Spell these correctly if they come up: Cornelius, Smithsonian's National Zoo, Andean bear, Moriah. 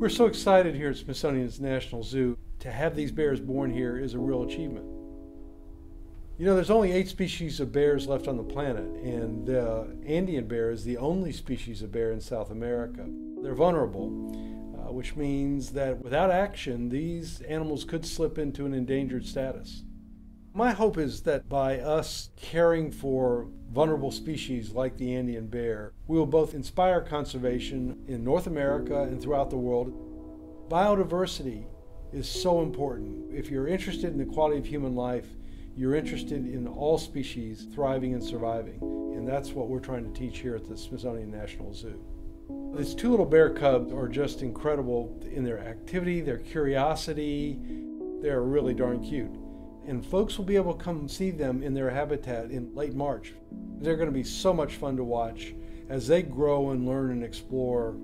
We're so excited here at Smithsonian's National Zoo. To have these bears born here is a real achievement. You know, there's only 8 species of bears left on the planet, and the Andean bear is the only species of bear in South America. They're vulnerable, which means that without action, these animals could slip into an endangered status. My hope is that by us caring for vulnerable species like the Andean bear, we will both inspire conservation in North America and throughout the world. Biodiversity is so important. If you're interested in the quality of human life, you're interested in all species thriving and surviving. And that's what we're trying to teach here at the Smithsonian National Zoo. These 2 little bear cubs are just incredible in their activity, their curiosity. They're really darn cute. And folks will be able to come see them in their habitat in late March. They're going to be so much fun to watch as they grow and learn and explore.